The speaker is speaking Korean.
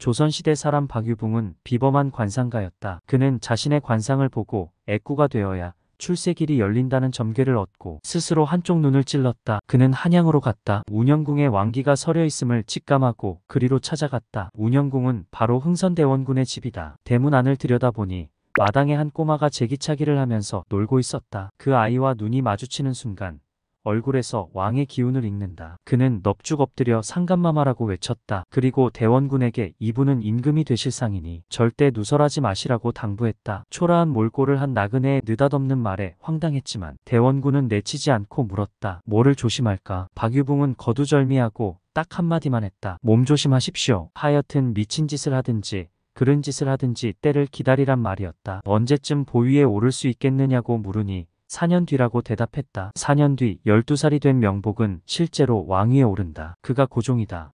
조선시대 사람 박유붕은 비범한 관상가였다. 그는 자신의 관상을 보고 애꾸가 되어야 출세길이 열린다는 점괘를 얻고 스스로 한쪽 눈을 찔렀다. 그는 한양으로 갔다. 운영궁에 왕기가 서려 있음을 직감하고 그리로 찾아갔다. 운영궁은 바로 흥선대원군의 집이다. 대문 안을 들여다보니 마당에 한 꼬마가 제기차기를 하면서 놀고 있었다. 그 아이와 눈이 마주치는 순간 얼굴에서 왕의 기운을 읽는다. 그는 넙죽 엎드려 상감마마라고 외쳤다. 그리고 대원군에게 이분은 임금이 되실 상이니 절대 누설하지 마시라고 당부했다. 초라한 몰골을 한 나그네의 느닷없는 말에 황당했지만 대원군은 내치지 않고 물었다. 뭐를 조심할까? 박유붕은 거두절미하고 딱 한마디만 했다. 몸 조심하십시오. 하여튼 미친 짓을 하든지 그른 짓을 하든지 때를 기다리란 말이었다. 언제쯤 보위에 오를 수 있겠느냐고 물으니 4년 뒤라고 대답했다. 4년 뒤 12살이 된 명복은 실제로 왕위에 오른다. 그가 고종이다.